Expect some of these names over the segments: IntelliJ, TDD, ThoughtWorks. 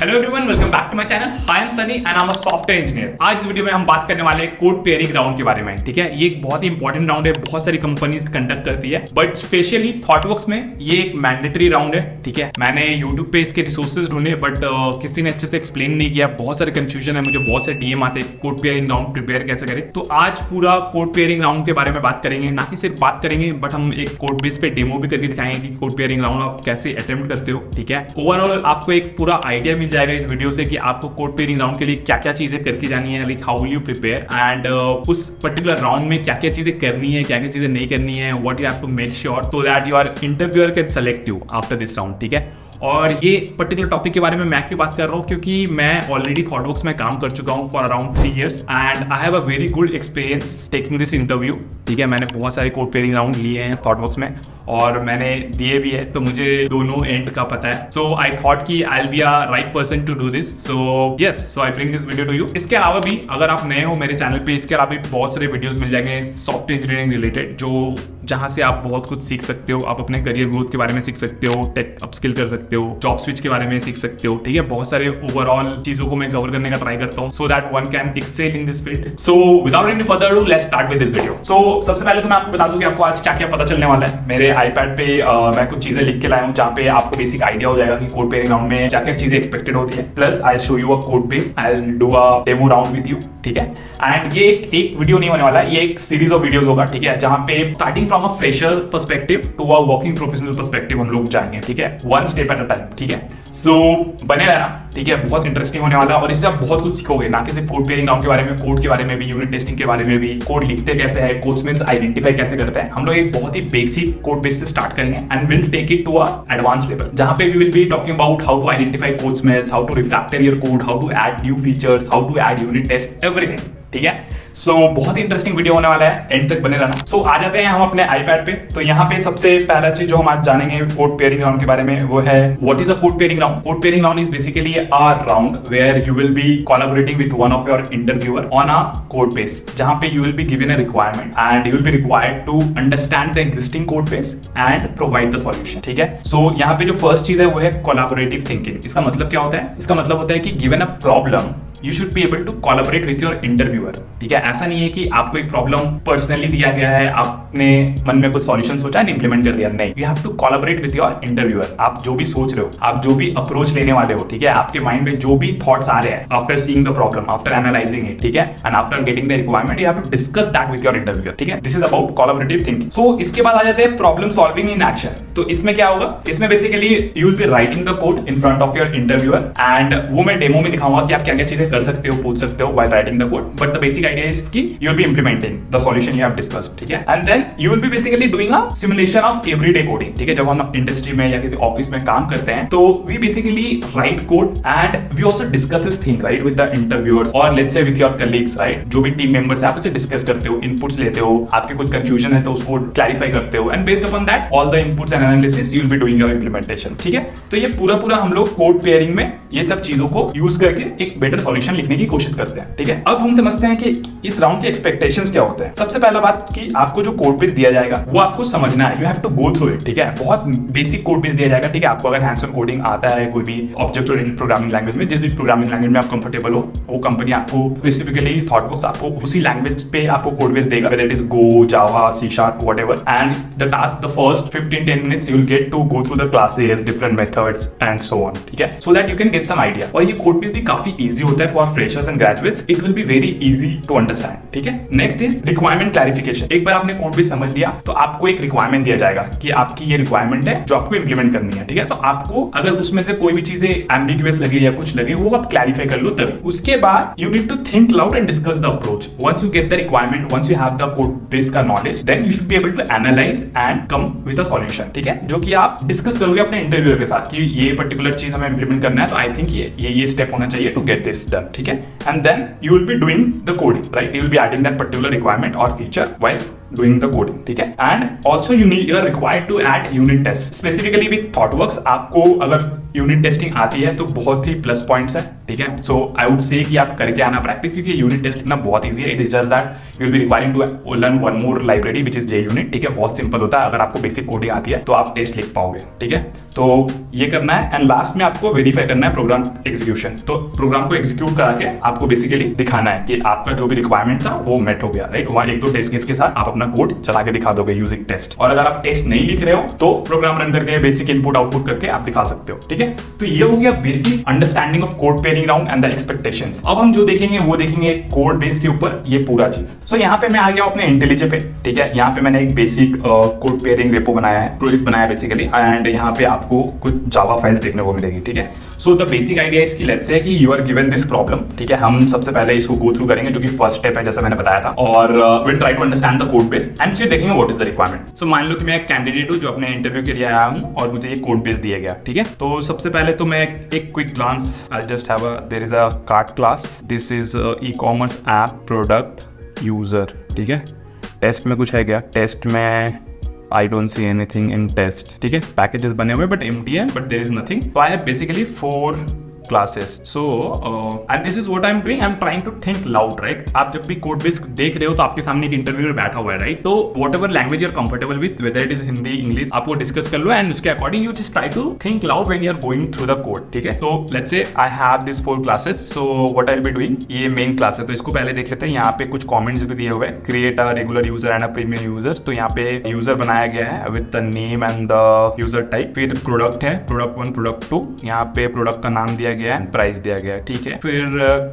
Hello everyone, welcome back to my channel. I am Sunny and I am a software engineer. आज इस video में हम बात करने वाले हैं कोड पेयरिंग राउंड के बारे में। ठीक है, ये एक बहुत ही इंपॉर्टेंट राउंड है, बहुत सारी कंपनीज कंडक्ट करती है, बट स्पेशली थॉटवर्क्स में ये एक मैंडेटरी राउंड है। ठीक है, मैंने यूट्यूब पे इसके रिसोर्सेज ढूंढे बट किसी ने अच्छे से एक्सप्लेन नहीं किया। बहुत सारे कंफ्यूजन है, मुझे बहुत सारे डीएम आते हैं कोड पेयरिंग राउंड प्रिपेयर कैसे करें। तो आज पूरा कोड पेयरिंग राउंड के बारे में बात करेंगे, ना कि सिर्फ बात करेंगे बट हम एक कोड बेस पे डेमो भी करके दिखाएंगे कि कोड पेयरिंग राउंड आप कैसे अटेम्प्ट करते हो। ठीक है, ओवरऑल आपको एक पूरा आइडिया जाएगा इस वीडियो से कि आपको कोड पेयरिंग राउंड के लिए क्या क्या चीजें करके जानी है, like how will you prepare and उस पर्टिकुलर राउंड में क्या क्या चीजें करनी है, क्या क्या चीजें नहीं करनी है, what you have to make sure so that your interviewer can select you after this round. ठीक है, और ये पर्टिकुलर टॉपिक के बारे में मैं क्यों बात कर रहा हूँ, क्योंकि मैं ऑलरेडी थॉटवर्क्स में काम कर चुका हूँ for around 3 years and I have a very good experience taking this interview. ठीक है, मैंने बहुत सारे कोड पेयरिंग राउंड लिए हैं थॉटवर्क्स में और मैंने दिए भी है, तो मुझे दोनों एंड का पता है। सो आई थॉट कि I will be a right person to do this, so yes, so I bring this video to you. इसके अलावा भी अगर आप नए हो मेरे चैनल पे, इसके अलावा भी बहुत सारे वीडियोस मिल जाएंगे सॉफ्टवेयर इंजीनियरिंग रिलेटेड, जो जहाँ से आप बहुत कुछ सीख सकते हो। आप अपने करियर ग्रोथ के बारे में सीख सकते हो, टेक अपस्किल कर सकते हो, जॉब स्विच के बारे में सीख सकते हो। ठीक है, बहुत सारे ओवरऑल चीजों को मैं कवर करने का ट्राई करता हूँ so that one can excel in this field. So without any further do let's start with this video. So सबसे पहले तो मैं आपको बता दूं कि आपको आज क्या क्या पता चलने वाला है। मेरे आईपैड पे मैं कुछ चीजें लिख के लाया हूँ जहाँ पे आपको बेसिक आइडिया हो जाएगा कि कोड पेयरिंग राउंड में क्या क्या चीजें एक्सपेक्टेड होती है। Plus I show you a code base, I do a demo round with you. ठीक है, एंड ये एक वीडियो नहीं होने वाला, ये एक सीरीज ऑफ वीडियोस होगा। ठीक है, जहाँ पे starting from a fresher perspective to a working professional perspective हम लोग जाएंगे। ठीक है, one step at a time. ठीक है, सो बने रहना। ठीक है, बहुत इंटरेस्टिंग होने वाला है और इससे आप बहुत कुछ सीखोगे, ना कि सिर्फ कोड पेयरिंग राउंड के बारे में, कोड के बारे में भी, यूनिट टेस्टिंग के बारे में भी, कोड लिखते कैसे है, कोड्स मींस आइडेंटिफाई कैसे करते हैं। हम लोग एक बहुत ही बेसिक कोड बेस से स्टार्ट करेंगे and will take it to a advance level, जहां पे we will be talking about how to identify code smells, how to refactor your code, how to add new features, how to add unit test, everything. ठीक है, सो बहुत ही interesting video होने वाला है, and तक बने रहना। सो आ जाते हैं हम अपने आईपैड पे। तो यहाँ पे सबसे पहला चीज जो हम आज जानेंगे कोड पेयरिंग राउंड के बारे में वो है what is a code pairing round. Code pairing round is basically a round where you will be collaborating with one of your interviewer on a code base, जहां पे you will be given a requirement and you will be required to understand the existing code base and provide the solution. ठीक है, सो यहाँ पे जो first चीज है वो है कोलैबोरेटिव थिंकिंग। इसका मतलब क्या होता है? इसका मतलब होता है कि given a problem You should be able to collaborate with your interviewer. ठीक है, ऐसा नहीं है कि आपको एक प्रॉब्लम पर्सनली दिया गया है, आपने मन में कुछ सॉल्यूशन सोचा एंड इंप्लीमेंट कर दिया, नहीं। You have to collaborate with your interviewer. आप जो भी सोच रहे हो, आप जो भी अप्रोच लेने वाले हो, ठीक है, आपके माइंड में जो भी थॉट्स आ रहे हैं after seeing the problem, after analysing it, ठीक है, and after getting the requirement you have to discuss that with your interviewer. ठीक है, this is about collaborative thinking. So इसके बाद आ जाते हैं प्रॉब्लम सॉल्विंग इन एक्शन। तो इसमें क्या होगा? इसमें basically you will be writing the code in front of your interviewer and वो मैं डेमो में दिखाऊंगा कि आप क्या क्या चीजें कर सकते हो, पूछ सकते हो while writing the code, but the basic idea is कि you will be implementing the solution you have discussed. ठीक है, and then you will be basically doing a simulation of everyday coding. ठीक है, जब हम इंडस्ट्री में या किसी ऑफिस में काम करते हैं तो we basically write code and we also discuss this thing right with the interviewers और let's say with your colleagues, right, जो भी टीम मेंबर्स है आप उनसे डिस्कस करते हो, इनपुट्स लेते हो, आपके कुछ कंफ्यूजन है तो उसको क्लैरिफाई करते हो and based upon that all the inputs and analysis you will be doing your implementation. ठीक है, तो ये पूरा पूरा हम लोग कोड पेयरिंग में ये सब चीजों को यूज करके एक बेटर सॉल्यूशन लिखने की कोशिश करते हैं। ठीक है, अब हम समझते हैं कि इस राउंड के एक्सपेक्टेशंस क्या होते हैं। सबसे पहला बात कि आपको जो कोड बेस दिया जाएगा वो आपको समझना है, you have to go through it. ठीक है, बहुत बेसिक कोड बेस दिया जाएगा। ठीक है, आपको अगर हैंड्स ऑन कोडिंग आता है कोई भी ऑब्जेक्ट ओरिएंटेड प्रोग्रामिंग लैंग्वेज में, जिस भी प्रोग्रामिंग लैंग्वेज में आप कंफर्टेबल हो, वो कंपनी आपको स्पेसिफिकली थॉटवर्क्स आपको उसी लैंग्वेज पे आपको कोड बेस देगा, whether it is go, Java, C sharp, whatever, and the task the first 15-10 minutes you will get to go through the classes, different methods and so on. ठीक है, so that you can get some idea. और ये code base भी काफी easy होता है for freshers and graduates, it will be very easy to understand. ठीक है, नेक्स्ट इज रिक्वायरमेंट क्लैरिफिकेशन। एक बार आपने कोड बेस समझ लिया तो आपको एक रिक्वायरमेंट दिया जाएगा कि आपकी ये रिक्वायरमेंट है जो आपको इंप्लीमेंट करनी है। ठीक है, तो आपको अगर उसमें से कोई भी चीजें एम्बिग्युअस लगे या कुछ लगे वो आप क्लैरिफाई कर लो तभी। उसके बाद you need to think loud and discuss the approach. Once you get the requirement, once you have the code base का knowledge, then you should be able to analyse and come with a solution. ठीक है, जो कि आप discuss करोगे अपने interviewer के साथ कि ये पर्टिकुलर चीज हमें इंप्लीमेंट करना है, तो आई थिंक ये स्टेप होना चाहिए टू गेट दिस डन। ठीक है, and then you will be doing the coding, right? You will be adding that particular requirement or feature while doing the coding, ठीक है? And also you are required to add unit tests. Specifically with ThoughtWorks, आपको अगर unit testing आती है तो बहुत ही plus points है, ठीक है। सो आई वुड से कि आप करके आना प्रैक्टिस, क्योंकि यूनिट टेस्ट लिखना बहुत ईजी है। It is just that you will be requiring to learn one more library which is J unit, ठीक है। बहुत सिंपल होता है, अगर आपको बेसिक कोडिंग आती है तो आप टेस्ट लिख पाओगे, ठीक है। तो ये करना है एंड लास्ट में आपको वेरीफाई करना है प्रोग्राम एग्जीक्यूशन। तो प्रोग्राम को एग्जीक्यूट करा के आपको बेसिकली दिखाना है कि आपका जो भी रिक्वायरमेंट था वो मेट हो गया, राइट। वहां एक दो टेस्ट केस के साथ आप अपना कोड चला के दिखा दोगे यूजिंग टेस्ट। और अगर आप टेस्ट नहीं लिख रहे हो तो प्रोग्राम रन करके बेसिक इनपुट आउटपुट करके आप दिखा सकते हो, ठीक है। तो ये हो गया basic understanding of code pairing round and the expectations. अब हम जो देखेंगे वो देखेंगे कोड बेस के ऊपर ये पूरा चीज। सो यहाँ पे मैं आ गया अपने IntelliJ पे, ठीक है। यहाँ पे मैंने एक बेसिक कोड पेयरिंग रेपो बनाया है, प्रोजेक्ट बनाया बेसिकली, एंड यहाँ पे आपको कुछ जावा फाइल्स देखने को मिलेगी, ठीक है। सो द बेसिक आइडिया इसकी लेट्स से कि you are given this problem, ठीक है। हम सबसे पहले इसको गो थ्रू करेंगे जो कि फर्स्ट स्टेप है जैसा मैंने बताया था, और will try to understand the code base and फिर देखेंगे what is the requirement. So मान लो कि मैं एक कैंडिडेट हूँ जो अपने इंटरव्यू के लिए आया हूँ और मुझे ये कोड बेस दिया गया, ठीक है। तो सबसे पहले तो मैं एक quick glance I just have there is a cart class, this is e commerce app product user, ठीक है। टेस्ट में कुछ है क्या? टेस्ट में I don't see anything in test, ठीक है। पैकेजेस बने हुए बट empty है, but there is nothing. So I have basically 4 classes. So and this is what I'm doing. I'm trying to think loud, right? आप जब भी code base देख रहे हो तो आपके सामने एक इंटरव्यू में बैठा हुआ है, राइट। तो whatever language you are comfortable with, whether it is Hindi English, आपको डिस्कस कर लो एंड उसके according you just try to think loud when you are going through the code, ठीक है। तो let's say I have this 4 classes, so what I will be doing, ये main class है तो इसको पहले देख लेते हैं। यहाँ पे कुछ कॉमेंट्स भी दिए हुए, create a regular user and a premium user. तो यहाँ पे यूजर बनाया गया है with the name and the user type, फिर प्रोडक्ट है, प्रोडक्ट 1 प्रोडक्ट 2, यहाँ पे प्रोडक्ट का नाम दिया गया है, प्राइस दिया गया है, ठीक है। फिर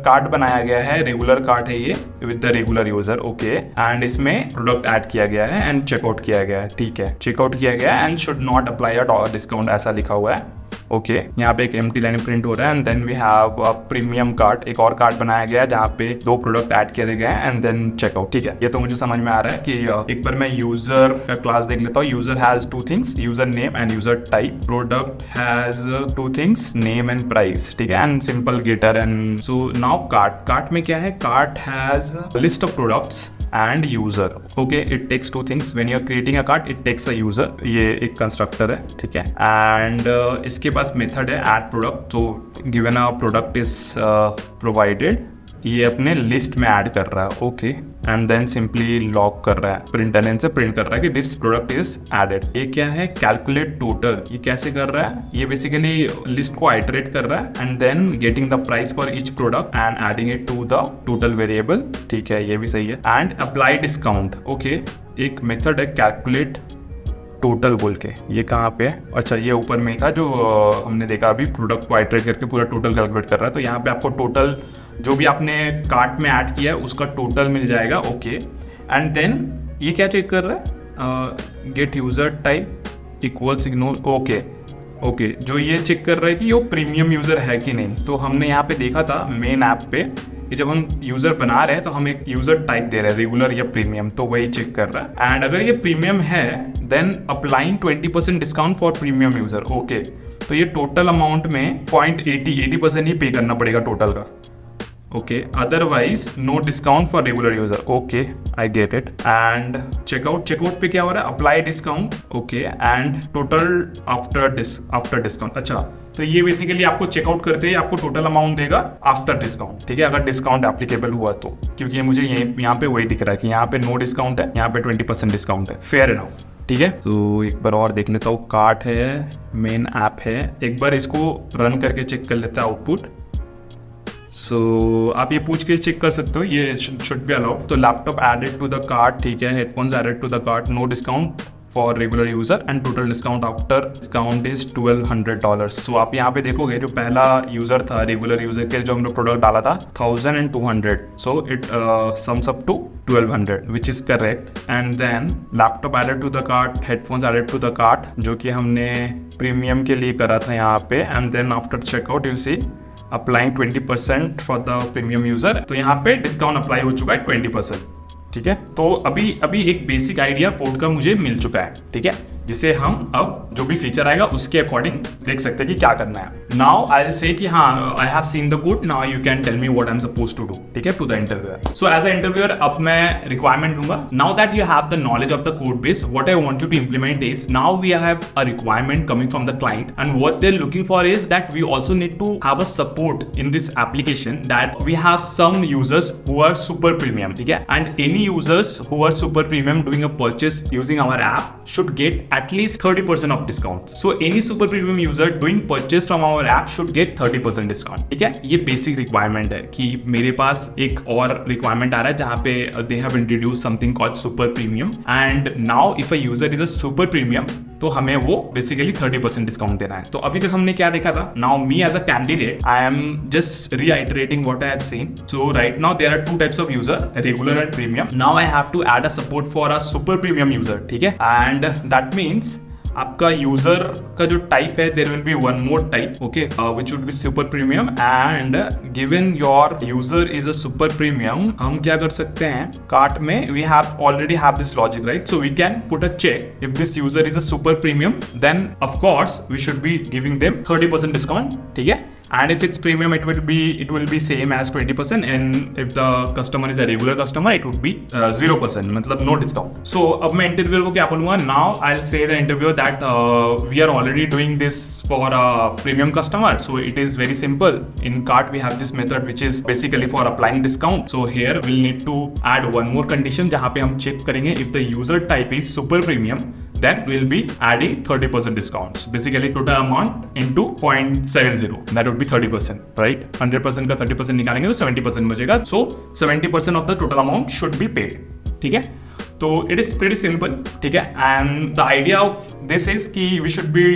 कार्ट बनाया गया है, रेगुलर कार्ट है ये with the regular user, okay, and इसमें प्रोडक्ट ऐड किया गया है एंड चेकआउट किया गया है, ठीक है। चेकआउट किया गया है and should not apply a discount ऐसा लिखा हुआ है, ओके। यहाँ पे एक एम्प्टी लाइन प्रिंट हो रहा है and then we have a premium card, एक और कार्ड बनाया गया है जहाँ पे 2 प्रोडक्ट ऐड किए गए एंड देन चेकआउट, ठीक है। ये तो मुझे समझ में आ रहा है कि एक बार मैं यूजर का क्लास देख लेता हूँ। User has 2 things, user name and user type, product has 2 things, name and price, ठीक है, and simple getter and so now cart. Cart में क्या है? Cart has list of products and user, okay. It takes 2 things when you are creating a cart, it takes a user, ये एक constructor है, ठीक है, एंड इसके पास मेथड है ऐड प्रोडक्ट। तो given a product is provided, ये अपने लिस्ट में ऐड कर रहा है, okay, and then simply lock कर रहा है, प्रिंट एलिमेंट से प्रिंट कर रहा है कि दिस प्रोडक्ट इज एडेड। ये क्या है? कैलकुलेट टोटल, ये कैसे कर रहा है? ये बेसिकली लिस्ट को आइटरेट कर रहा है and then getting the price for each product and adding it to the total variable, ठीक है, ये भी सही है, एंड अप्लाई डिस्काउंट, ओके। एक मेथड है कैलकुलेट टोटल बोल के, ये कहाँ पे है? अच्छा, ये ऊपर में था जो हमने देखा अभी, प्रोडक्ट को आइटरेट करके पूरा टोटल कैलकुलेट कर रहा है। तो यहाँ पे आपको टोटल जो भी आपने कार्ट में ऐड किया है उसका टोटल मिल जाएगा, ओके, एंड देन ये क्या चेक कर रहा है? Get user type equals ignore, okay okay. जो ये चेक कर रहा है कि वो प्रीमियम यूजर है कि नहीं। तो हमने यहाँ पे देखा था मेन ऐप पे कि जब हम यूजर बना रहे हैं तो हम एक यूजर टाइप दे रहे हैं, रेगुलर या प्रीमियम, तो वही चेक कर रहा है। एंड अगर ये प्रीमियम है then applying 20% discount for premium user, okay. तो ये टोटल अमाउंट में 80% ही पे करना पड़ेगा टोटल का, okay, otherwise no discount for regular user, okay, I get it. And checkout, checkout पे क्या हो रहा है? Apply discount, okay, and total after discount. अच्छा, तो ये बेसिकली आपको चेकआउट करते ही आपको टोटल अमाउंट देगा आफ्टर डिस्काउंट, ठीक है, अगर डिस्काउंट एप्लीकेबल हुआ तो, क्योंकि मुझे यहाँ पे वही दिख रहा है कि यहाँ पे नो डिस्काउंट है, यहाँ पे 20% डिस्काउंट है, फेयर इनफ, ठीक है। तो एक बार और देख लेता हूँ, कार्ट है, मेन ऐप है, एक बार इसको रन करके चेक कर लेता है आउटपुट। सो आप ये पूछ के चेक कर सकते हो, ये शुड बी अलाउड। तो laptop added to the cart, ठीक है, headphones added to the cart, no discount for regular user and total discount after discount is $1,200। So आप यहाँ पे देखोगे जो पहला यूजर था, रेगुलर यूजर के जो हमने प्रोडक्ट डाला था 1,200, so it sums up to 1,200 which is correct. And then laptop added to the cart, headphones added to the cart, जो कि हमने प्रीमियम के लिए करा था यहाँ पे, and then after checkout you see applying 20% for the premium user. तो यहाँ पे डिस्काउंट अप्लाई हो चुका है 20%, ठीक है। तो अभी एक बेसिक आइडिया कोड का मुझे मिल चुका है, ठीक है। जिसे हम अब जो भी फीचर आएगा उसके अकॉर्डिंग देख सकते हैं कि क्या करना है। नाउ आई विल से कि हाँ I have seen the code, now you can tell me what I am supposed to do, ठीक है, to the interviewer. So as a interviewer अब मैं रिक्वायरमेंट दूंगा। Now that you have the knowledge of the code base, what I want you to implement is, now we have a requirement coming from the client and what they are looking for is that we also need to have a support in this application that we have some users who are super premium, ठीक है, and any users who are super premium doing a purchase using our app should get at least 30% of discount. So any super premium user doing purchase from our app should get 30% discount. ठीक है, ये basic requirement है। कि मेरे पास एक और requirement आ रहा है जहाँ पे they have introduced something called super premium and now if a user is a super premium तो हमें वो बेसिकली 30% डिस्काउंट देना है। तो अभी तक हमने क्या देखा था? Now me as a candidate I am just reiterating what I have seen. So right now there are two types of user, regular and premium. Now I have to add a support for a super premium user, ठीक है, and that means आपका user का जो type है there will be one more type, okay, which would be super premium and given your user is a super premium हम क्या कर सकते हैं? कार्ट में we have already have this logic, right? So we can put a check if this user is a super premium then of course we should be giving them 30% discount, ठीक है, and if it's premium it will be same as 20% and if the customer is a regular customer it would be 0%, मतलब no discount. So अब मैं interviewer को क्या बोलूँगा? Now I'll say the interviewer that we are already doing this for a premium customer, so it is very simple. In cart we have this method which is basically for applying discount. So here we'll need to add one more condition जहाँ पे हम check करेंगे if the user type is super premium then we'll be adding 30% discounts, basically total amount into 0.70, that would be 30%, right? 100% का 30% निकालेंगे तो 70% बचेगा, so 70% of the total amount should be paid, ठीक है? तो it is pretty simple, ठीक है, and the idea of this is कि we should be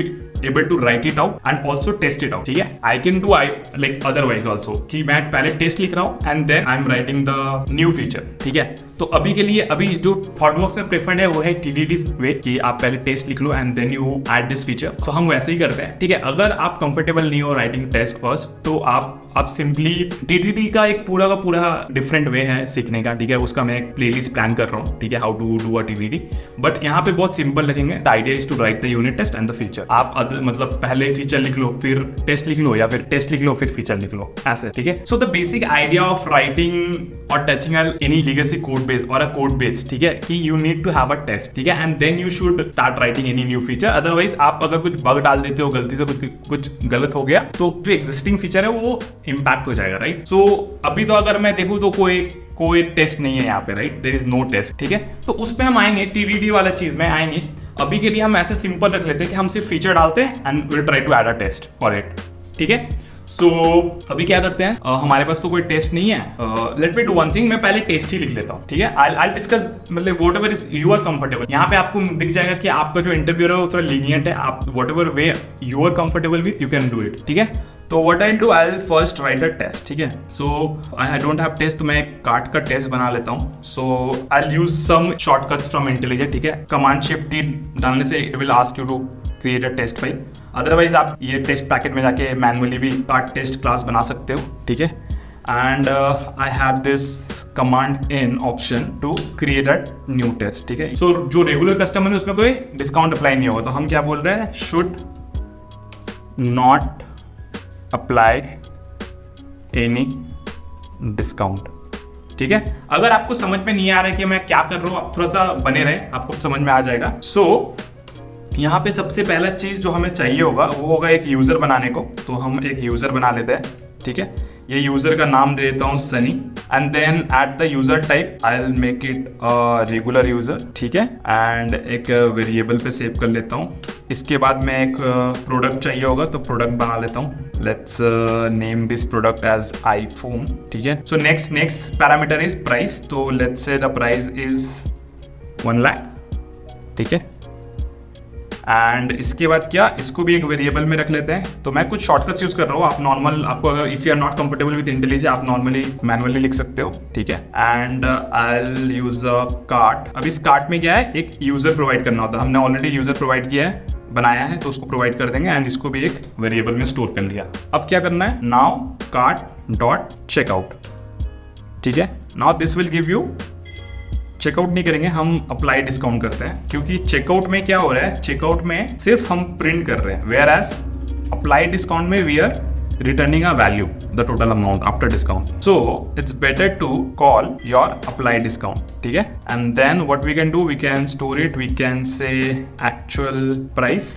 able to write it out and also test it out, ठीक है? I can do like otherwise also कि मैं पहले टेस्ट लिख रहा हूँ and then I'm writing the new feature, ठीक है? तो अभी के लिए अभी जो ThoughtWorks में प्रेफर्ड है वो है TDD वे कि आप पहले टेस्ट लिख लो and then you add this feature. सो हम वैसे ही करते हैं, ठीक है? अगर आप कंफर्टेबल नहीं हो राइटिंग टेस्ट फर्स्ट तो आप सिंपली TDD का एक पूरा का पूरा डिफरेंट वे है सीखने का, ठीक है? उसका मैं एक प्लेलिस्ट प्लान कर रहा हूँ, ठीक है, how to do a TDD, but यहाँ पे बहुत सिंपल लगेंगे। The idea is to write the unit test and the feature. आप मतलब पहले फीचर लिख लो फिर टेस्ट लिख लो या फिर टेस्ट लिख लो फिर फीचर लिख लो, ऐसे, ठीक है? So the basic idea of writing और touching any legacy code base और अ कोड बेस, ठीक है, कि you need to have a test, ठीक है, and then you should start writing any new feature. Otherwise आप अगर कुछ बग डाल देते हो, गलती से कुछ गलत हो गया तो जो एग्जिस्टिंग फीचर है वो इम्पैक्ट हो जाएगा, राइट? सो अभी तो अगर मैं देखूँ तो कोई टेस्ट नहीं है यहाँ पे, right? There is no test, ठीक है? तो उसमें हम आएंगे, TDD वाला चीज में आएंगे। अभी के लिए हम ऐसे सिंपल रख लेते हैं कि हम सिर्फ फीचर डालते हैं and will try to add a test for it, ठीक है? सो अभी क्या करते हैं? हमारे पास तो कोई टेस्ट नहीं है। Let me do one thing, मैं पहले टेस्ट ही लिख लेता हूँ, ठीक है? आई डिस्कस मतलब whatever is you are comfortable. यहाँ पे आपको दिख जाएगा कि आपका जो इंटरव्यूअर है वो थोड़ा लीनियंट है, आप whatever way you are comfortable with you can do it, ठीक है? तो what I do, I first write a test, ठीक है? So I don't have test तो मैं एक कार्ट का टेस्ट बना लेता हूँ। So I use some shortcuts from intelligent, ठीक है? कमांड शिफ्ट टी डालने से it will ask you to create a test file. Otherwise आप ये टेस्ट पैकेट में जाके मैनुअली भी कार्ट टेस्ट क्लास बना सकते हो, ठीक है? And I have this command in option to create a new test, ठीक है? सो जो रेगुलर कस्टमर है उसमें कोई डिस्काउंट अप्लाई नहीं होगा, तो हम क्या बोल रहे हैं? Should not apply any discount, ठीक है? अगर आपको समझ में नहीं आ रहा है कि मैं क्या कर रहा हूँ आप थोड़ा सा बने रहे, आपको समझ में आ जाएगा। सो यहाँ पे सबसे पहला चीज जो हमें चाहिए होगा वो होगा एक यूजर बनाने को। तो हम एक यूजर बना लेते हैं, ठीक है? ये यूजर का नाम दे देता हूँ Sunny and then at the user type I will make it regular user, ठीक है? एंड एक वेरिएबल पे सेव कर लेता हूँ। इसके बाद मैं एक प्रोडक्ट चाहिए होगा तो प्रोडक्ट बना लेता हूँ। Let's name this product as iPhone, ठीक है? So next parameter is price, तो let's say the price is 1 lakh, ठीक है? एंड इसके बाद क्या, इसको भी एक वेरिएबल में रख लेते हैं। तो मैं कुछ शॉर्टकट्स यूज कर रहा हूँ, आप नॉर्मल आपको अगर if you are not comfortable with intelligence आप नॉर्मली मैनुअली लिख सकते हो, ठीक है? And I will use a cart. अब इस कार्ट में क्या है, एक यूजर प्रोवाइड करना होता है। हमने ऑलरेडी यूजर प्रोवाइड किया है, बनाया है, तो उसको प्रोवाइड कर देंगे एंड इसको भी एक वेरिएबल में स्टोर कर लिया। अब क्या करना है? नाउ कार्ट डॉट चेकआउट, ठीक है? Now this will give you checkout नहीं करेंगे, हम अप्लाई डिस्काउंट करते हैं, क्योंकि चेकआउट में क्या हो रहा है, चेकआउट में सिर्फ हम प्रिंट कर रहे हैं, वेयर एज अप्लाई डिस्काउंट में we are returning a value, the total amount after discount. So it's better to call your apply discount, ठीक है? And then what we can do, we can store it, we can say actual price,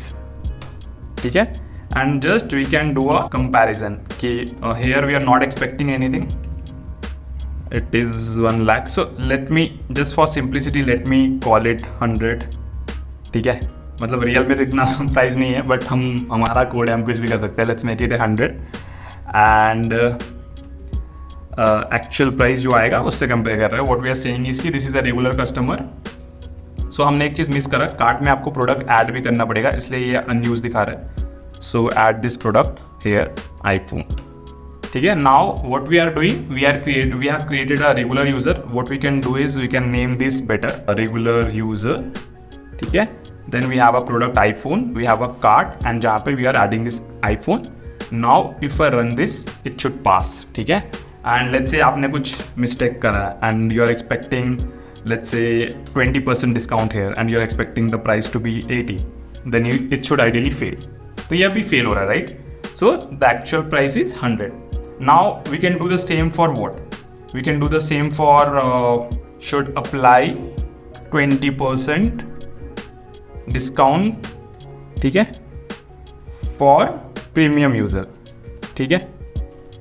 ठीक है? And just we can do a comparison कि here we are not expecting anything. It is 1 lakh. So let me just for simplicity let me call it 100, ठीक है? मतलब real में तो इतना price नहीं है, बट हम हमारा कोड है, हम कुछ भी कर सकते हैं. Let's make it 100 and actual price जो आएगा उससे कंपेयर कर रहे हैं. What we are saying is कि this is a regular customer. So हमने एक चीज़ मिस करा, कार्ट में आपको प्रोडक्ट ऐड भी करना पड़ेगा, इसलिए ये अनयूज दिखा रहा है. So add this product here iPhone, ठीक है? Now what we are doing, we have created a regular user. What we can do is we can name this better regular user, ठीक है? Then we have a product iPhone, we have a cart, and जहाँ पे we are adding this iPhone. Now if I run this, it should pass, ठीक है? And let's say आपने कुछ mistake करा and you are expecting let's say 20% discount here and you are expecting the price to be 80, then it should ideally fail. तो ये अभी fail हो रहा है, right? So the actual price is 100. Now we can do the same for what? We can do the same for should apply 20% discount, ठीक है? For premium user, ठीक है?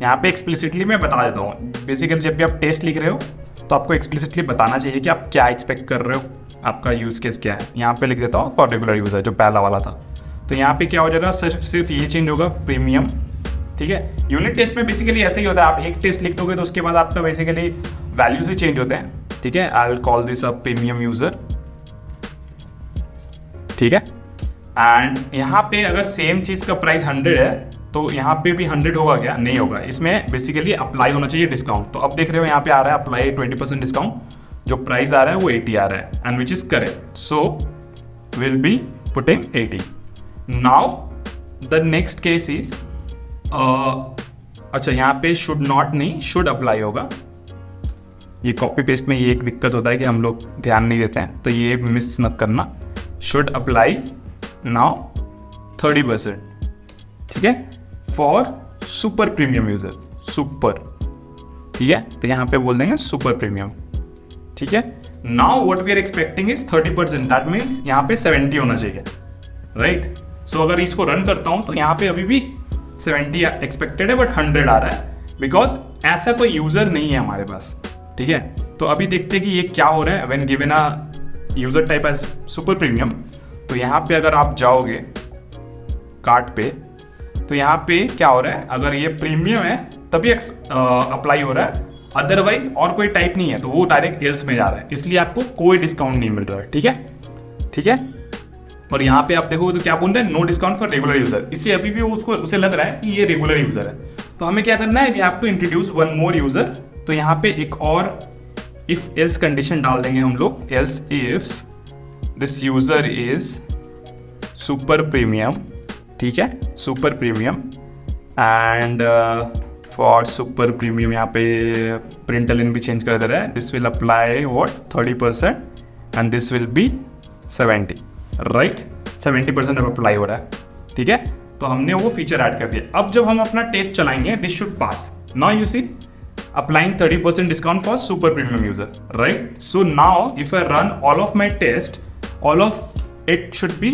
यहाँ पे एक्सप्लिसिटली मैं बता देता हूँ. बेसिकली जब भी आप टेस्ट लिख रहे हो तो आपको एक्सप्लिसिटली बताना चाहिए कि आप क्या एक्सपेक्ट कर रहे हो, आपका यूज़ केस क्या है. यहाँ पे लिख देता हूँ फॉर रेगुलर यूज़र, जो पहला वाला था. तो यहाँ पे क्या हो जाएगा, सिर्फ ये चेंज होगा, प्रीमियम, ठीक है? यूनिट टेस्ट में बेसिकली ऐसे ही होता है, आप एक टेस्ट लिख दोगे तो उसके बाद आपका बेसिकली वैल्यूज ही चेंज होते हैं, ठीक है? I will call this a premium user, ठीक है? एंड यहाँ पे अगर सेम चीज़ का प्राइस 100 है तो यहाँ पे भी 100 होगा क्या? नहीं होगा. इसमें बेसिकली अप्लाई होना चाहिए डिस्काउंट. तो अब देख रहे हो यहाँ पे आ रहा है अप्लाई 20% डिस्काउंट, जो प्राइस आ रहा है वो 80 आ रहा है and which is correct. So will be putting 80. Now the next case is, अच्छा यहाँ पे शुड नॉट नहीं, शुड अप्लाई होगा. ये कॉपी पेस्ट में ये एक दिक्कत होता है कि हम लोग ध्यान नहीं देते हैं, तो ये मिस मत करना. should apply now 30%, ठीक है? for super premium user, super, ठीक है? तो यहाँ पे बोल देंगे super premium, ठीक है? now what we are expecting is 30%, that means यहाँ पे 70 होना चाहिए, right? so अगर इसको रन करता हूँ तो यहाँ पे अभी भी 70 एक्सपेक्टेड है बट 100 आ रहा है, बिकॉज ऐसा कोई यूजर नहीं है हमारे पास, ठीक है? तो अभी देखते हैं कि ये क्या हो रहा है. when given a user type as super premium, तो यहाँ पे अगर आप जाओगे कार्ट पे तो यहाँ पे क्या हो रहा है, अगर ये प्रीमियम है तभी अप्लाई हो रहा है, अदरवाइज और कोई टाइप नहीं है तो वो डायरेक्ट एल्स में जा रहा है, इसलिए आपको कोई डिस्काउंट नहीं मिल रहा है, ठीक है? ठीक है? और यहाँ पे आप देखोगे तो क्या बोल रहे हैं, no discount for regular user. इससे अभी भी उसे लग रहा है कि ये रेगुलर यूजर है. तो हमें क्या करना है, we have to introduce one more user. तो यहाँ पे एक और इफ एल्स कंडीशन डाल देंगे हम लोग, else if this user is super premium, ठीक है? Super premium and for super premium यहाँ पे प्रिंट लाइन भी चेंज कर दे रहा है. This will apply what 30% and this will be 70, right? 70% अब अप्लाई हो रहा है, ठीक है? तो हमने वो फीचर ऐड कर दिया. अब जब हम अपना टेस्ट चलाएंगे, this should pass. Now you see applying 30% discount for super premium user, right? So now if I run all of my test, all of it should be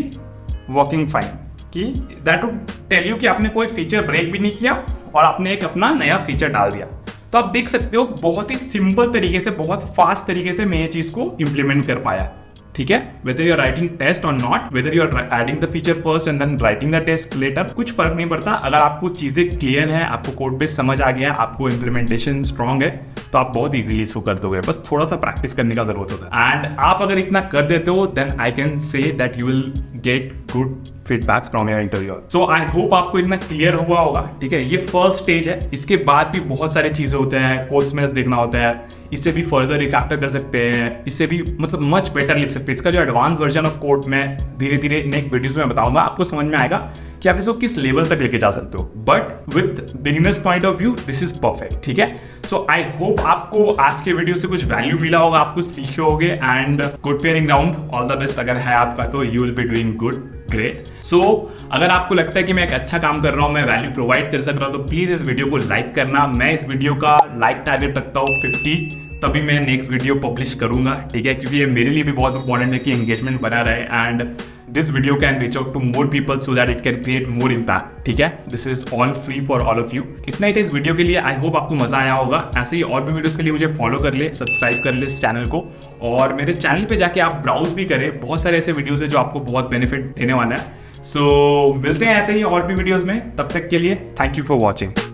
working fine. कि that would tell you कि आपने कोई feature break भी नहीं किया और आपने एक अपना नया feature डाल दिया. तो आप देख सकते हो बहुत ही simple तरीके से, बहुत fast तरीके से मैं ये चीज़ को implement कर पाया, ठीक है? Whether you are writing test or not, whether you are adding the feature first and then writing the test later, कुछ फर्क नहीं पड़ता. अगर आपको चीज़ें क्लियर हैं, आपको कोड बेस समझ आ गया, आपको इम्प्लीमेंटेशन स्ट्रांग है, तो आप बहुत इजीली इसको कर दोगे. बस थोड़ा सा प्रैक्टिस करने का जरूरत होता है. एंड आप अगर इतना कर देते हो, then I can say that you will get good feedbacks from your interviewer. So I hope आपको इतना क्लियर हुआ होगा, ठीक है? ये फर्स्ट स्टेज है, इसके बाद भी बहुत सारी चीज़ें होते हैं, कोड्स में देखना होता है, इससे भी फर्दर रिफैक्टर कर सकते हैं, इससे भी मतलब मच बेटर लिख सकते हैं. इसका जो एडवांस वर्जन ऑफ कोड में धीरे धीरे नेक्स्ट वीडियोज़ में बताऊंगा, आपको समझ में आएगा कि आप इसको किस लेवल तक लेके जा सकते हो, but with beginners point of view this is perfect. ठीक है, सो आई होप आपको आज के वीडियो से कुछ वैल्यू मिला होगा, आप कुछ सीखे होगे and good pairing round all the best अगर है आपका तो you will be doing good great. So अगर आपको लगता है कि मैं एक अच्छा काम कर रहा हूं, मैं वैल्यू प्रोवाइड कर सक रहा हूं, तो प्लीज इस वीडियो को लाइक करना. मैं इस वीडियो का लाइक टारगेट रखता हूं 50, तभी मैं नेक्स्ट वीडियो पब्लिश करूंगा. ठीक है, क्योंकि ये मेरे लिए भी बहुत इंपॉर्टेंट है कि एंगेजमेंट बना रहे and this video can reach out to more people so that it can create more impact. ठीक है, this is all free for all of you. इतना ही था इस वीडियो के लिए. आई होप आपको मजा आया होगा. ऐसे ही और भी वीडियोस के लिए मुझे फॉलो कर ले, सब्सक्राइब कर ले इस चैनल को, और मेरे चैनल पे जाके आप ब्राउज भी करें. बहुत सारे ऐसे वीडियोस है जो आपको बहुत बेनिफिट देने वाला है. सो मिलते हैं ऐसे ही और भी वीडियोज में. तब तक के लिए थैंक यू फॉर वॉचिंग.